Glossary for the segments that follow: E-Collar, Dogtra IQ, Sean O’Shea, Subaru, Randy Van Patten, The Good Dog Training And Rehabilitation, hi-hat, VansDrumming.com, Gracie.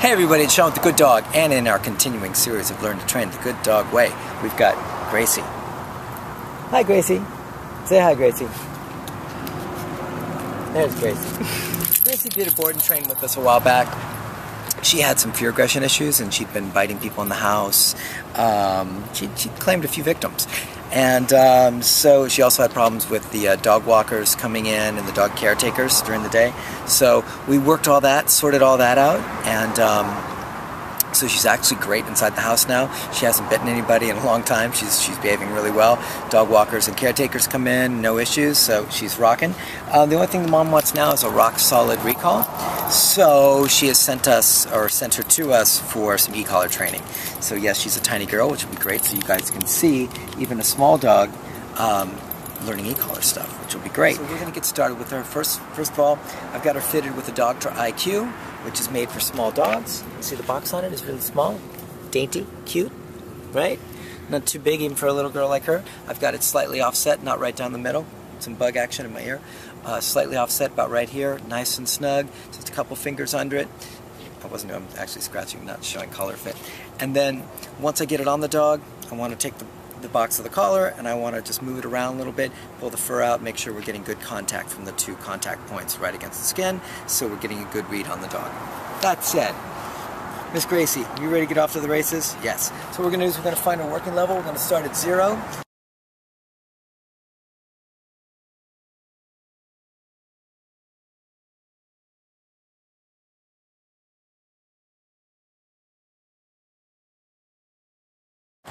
Hey everybody, it's Sean with The Good Dog, and in our continuing series of Learn to Train The Good Dog Way, we've got Gracie. Hi Gracie. Say hi Gracie. There's Gracie. Gracie did a board and train with us a while back. She had some fear aggression issues and she'd been biting people in the house. She claimed a few victims. And so she also had problems with the dog walkers coming in and the dog caretakers during the day. So we worked all that, sorted all that out, and so she's actually great inside the house now. She hasn't bitten anybody in a long time. She's behaving really well. Dog walkers and caretakers come in, no issues, so she's rocking. The only thing the mom wants now is a rock solid recall. So she has sent her to us for some E-Collar training. So yes, she's a tiny girl, which would be great. So you guys can see even a small dog learning E-Collar stuff, which will be great. So we're gonna get started with her. First of all, I've got her fitted with a Dogtra IQ, which is made for small dogs. You see the box on it is really small, dainty, cute, right? Not too big even for a little girl like her. I've got it slightly offset, not right down the middle. Some bug action in my ear. Slightly offset about right here, nice and snug, just a couple fingers under it. I'm actually scratching, not showing collar fit. And then once I get it on the dog, I want to take the box of the collar and I want to just move it around a little bit, pull the fur out, make sure we're getting good contact from the two contact points right against the skin, so we're getting a good read on the dog. That said, Miss Gracie, you ready to get off to the races? Yes. So what we're going to do is we're going to find our working level. We're going to start at 0.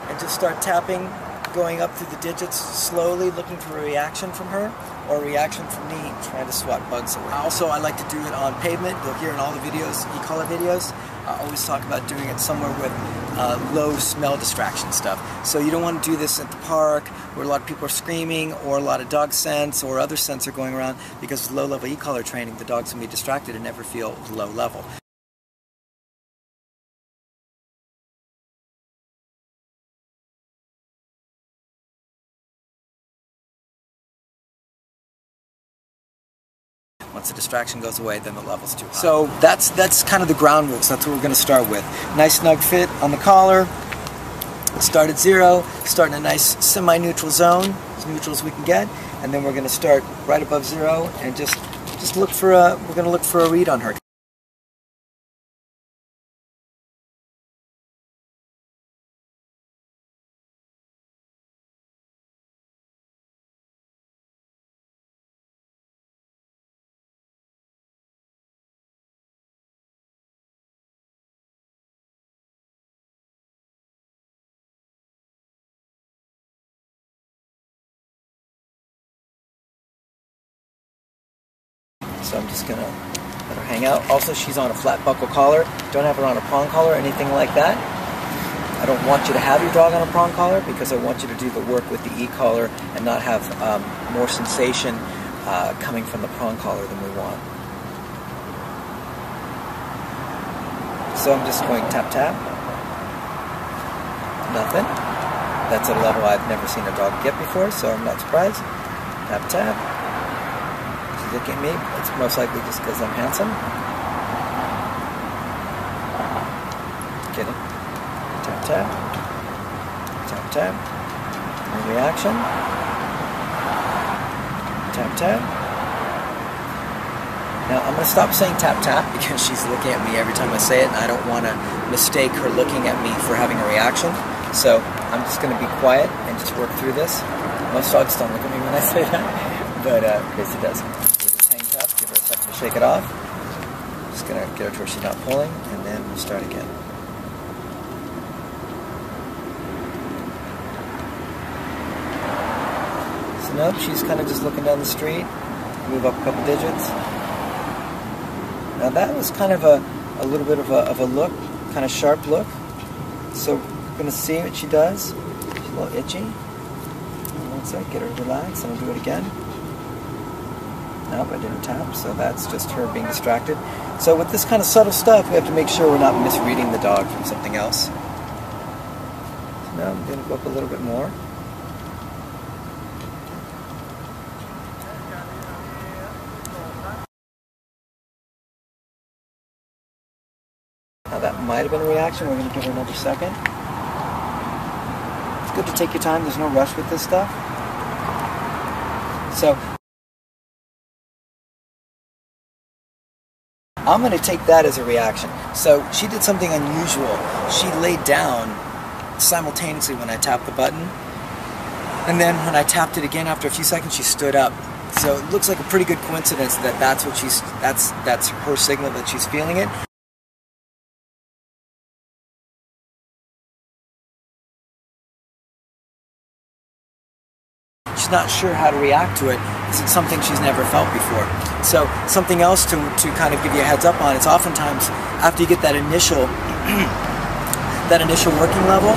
And just start tapping, going up through the digits slowly, looking for a reaction from her or a reaction from me, trying to swat bugs away. Also, I like to do it on pavement. You'll hear in all the videos, E-Collar videos, I always talk about doing it somewhere with low smell distraction stuff. So you don't want to do this at the park where a lot of people are screaming or a lot of dog scents or other scents are going around, because with low-level E-Collar training, the dogs can be distracted and never feel low level. Once the distraction goes away, then the level's too high. So that's kind of the ground rules. That's what we're going to start with. Nice snug fit on the collar. Start at 0, start in a nice semi-neutral zone, as neutral as we can get, and then we're going to start right above 0 and just look for a. We're going to look for a read on her. So I'm just going to let her hang out. Also, she's on a flat buckle collar. Don't have her on a prong collar or anything like that. I don't want you to have your dog on a prong collar because I want you to do the work with the E-Collar and not have more sensation coming from the prong collar than we want. So I'm just going tap, tap. Nothing. That's at a level I've never seen a dog get before, so I'm not surprised. Tap, tap. Look at me. It's most likely just because I'm handsome. Kidding. Tap, tap. Tap, tap. Any reaction? Tap, tap. Now, I'm going to stop saying tap, tap because she's looking at me every time I say it, and I don't want to mistake her looking at me for having a reaction. So I'm just going to be quiet and just work through this. Most dogs don't look at me when I say that, but Gracie does. Shake it off. Just gonna get her to where she's not pulling, and then we'll start again. So nope, she's kind of just looking down the street. Move up a couple digits. Now that was kind of a little bit of a look, kind of sharp look. So we're gonna see what she does. She's a little itchy. Once I get her relaxed, and we'll do it again. Nope, I didn't tap, so that's just her being distracted. So with this kind of subtle stuff, we have to make sure we're not misreading the dog from something else. So now I'm going to go up a little bit more. Now might have been a reaction. We're going to give it another second. It's good to take your time. There's no rush with this stuff. So I'm going to take that as a reaction. So she did something unusual. She laid down simultaneously when I tapped the button. And then when I tapped it again after a few seconds, she stood up. So it looks like a pretty good coincidence that that's her signal that she's feeling it. She's not sure how to react to it because it's something she's never felt before. So something else to kind of give you a heads up on, it's oftentimes after you get that initial working level,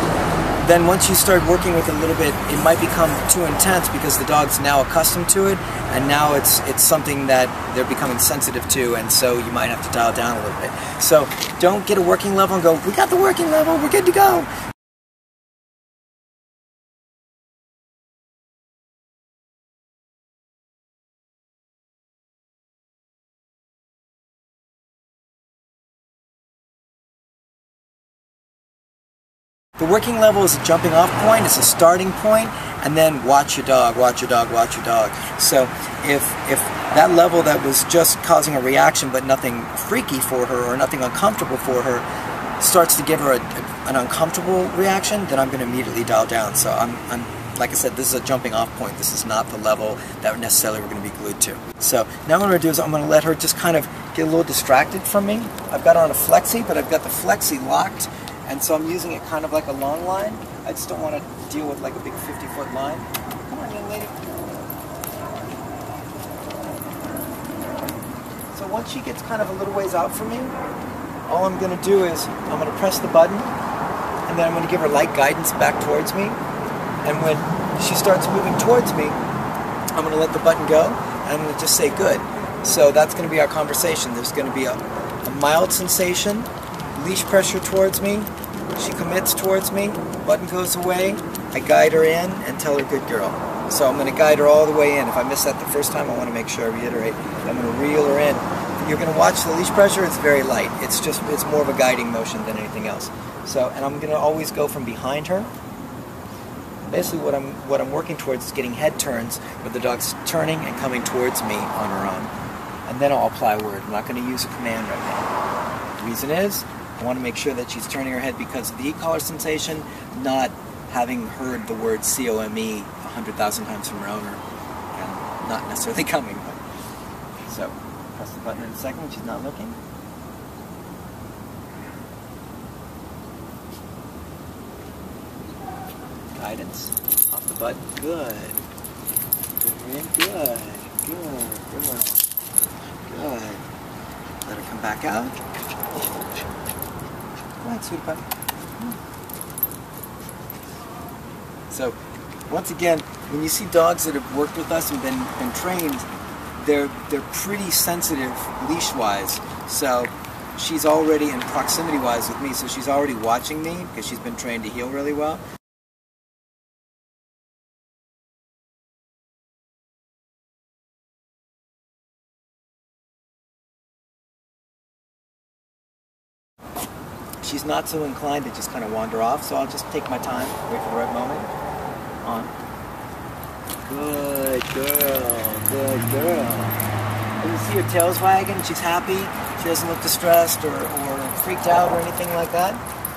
then once you start working with it a little bit, it might become too intense because the dog's now accustomed to it, and now it's something that they're becoming sensitive to, and so you might have to dial down a little bit. So don't get a working level and go, we got the working level, we're good to go. The working level is a jumping off point, it's a starting point, and then watch your dog, watch your dog, watch your dog. So if that level that was just causing a reaction but nothing freaky for her or nothing uncomfortable for her starts to give her an uncomfortable reaction, then I'm going to immediately dial down. So I'm like I said, this is a jumping off point. This is not the level that necessarily we're going to be glued to. So now what I'm going to do is I'm going to let her just kind of get a little distracted from me. I've got her on a flexi, but I've got the flexi locked. And so I'm using it kind of like a long line. I just don't want to deal with like a big 50-foot line. Come on, young lady. So once she gets kind of a little ways out from me, all I'm going to do is I'm going to press the button, and then I'm going to give her light guidance back towards me. And when she starts moving towards me, I'm going to let the button go, and I'm going to just say good. So that's going to be our conversation. There's going to be a mild sensation, leash pressure towards me, she commits towards me, button goes away, I guide her in and tell her good girl. So I'm going to guide her all the way in. If I miss that the first time, I want to make sure I reiterate. I'm going to reel her in. You're going to watch the leash pressure, it's very light. It's more of a guiding motion than anything else. So, and I'm going to always go from behind her. Basically what I'm working towards is getting head turns where the dog's turning and coming towards me on her own. And then I'll apply a word. I'm not going to use a command right now. The reason is, I want to make sure that she's turning her head because of the e-collar sensation, not having heard the word COME 100,000 times from her owner, and not necessarily coming. But. So, press the button in a second when she's not looking. Guidance, off the butt, good. Good. Let her come back out. Super. So, once again, when you see dogs that have worked with us and been trained, they're pretty sensitive leash-wise. So, she's already in proximity-wise with me, so she's already watching me because she's been trained to heel really well. She's not so inclined to just kind of wander off, so I'll just take my time, wait for the right moment. On. Good girl, good girl. And you see her tail's wagging, she's happy, she doesn't look distressed or freaked out or anything like that.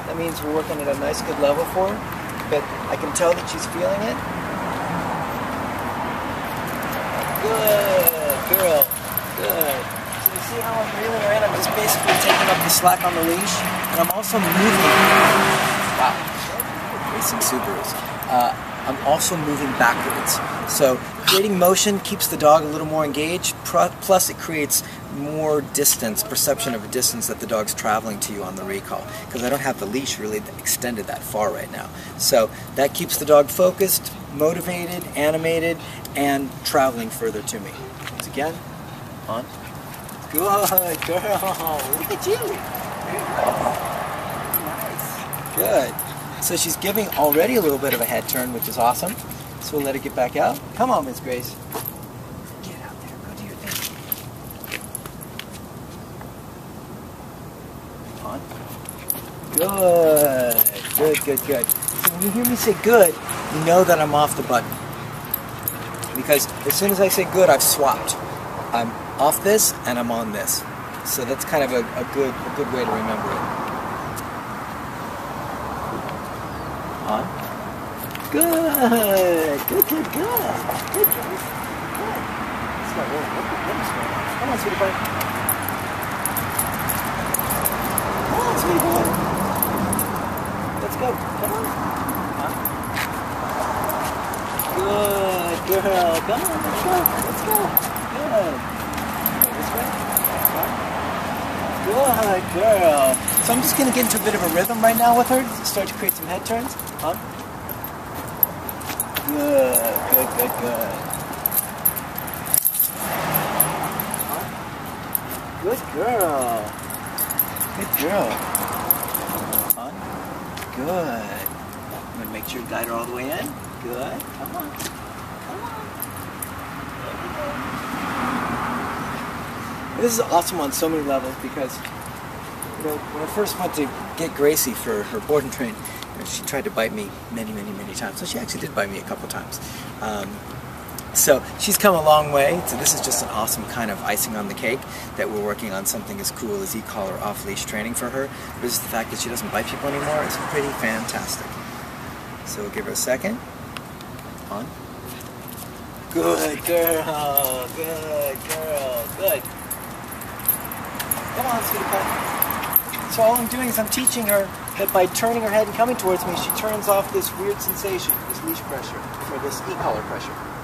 That means we're working at a nice, good level for her, but I can tell that she's feeling it. Good girl, good. See how I'm reeling her in? I'm just basically taking up the slack on the leash, and I'm also moving. Wow, racing Subarus. I'm also moving backwards. So creating motion keeps the dog a little more engaged. Plus, it creates more distance, perception of a distance that the dog's traveling to you on the recall. Because I don't have the leash really extended that far right now. So that keeps the dog focused, motivated, animated, and traveling further to me. Once again, on. Good girl, look at you. Nice. Good. So she's giving already a little bit of a head turn, which is awesome. So we'll let her get back out. Come on, Miss Grace. Get out there, go do your thing. On. Good. Good, good, good. So when you hear me say good, you know that I'm off the button. Because as soon as I say good, I've swapped. I'm off this and I'm on this. So that's kind of a good way to remember it. On. Good. Good, good, good. Good, guys. Good. That's not really good. Come on, sweetie boy. Come on, sweetie boy. Let's go. Come on. Good girl. Come on. Let's go. Let's go. Good. This way. Good girl. So I'm just going to get into a bit of a rhythm right now with her. Start to create some head turns. On. Good. Good, good, good. Good girl. Good girl. On. Good. I'm going to make sure you guide her all the way in. Good. Come on. Come on. This is awesome on so many levels because, you know, when I first went to get Gracie for her board and train, you know, she tried to bite me many, many, many times. So she actually did bite me a couple times. So she's come a long way, so this is just an awesome kind of icing on the cake that we're working on something as cool as E-Collar off-leash training for her. But just the fact that she doesn't bite people anymore is pretty fantastic. So we'll give her a second. On. Good girl, good girl, good. Come on, sweetie. So all I'm doing is I'm teaching her that by turning her head and coming towards me, she turns off this weird sensation, this leash pressure, or this E-Collar pressure.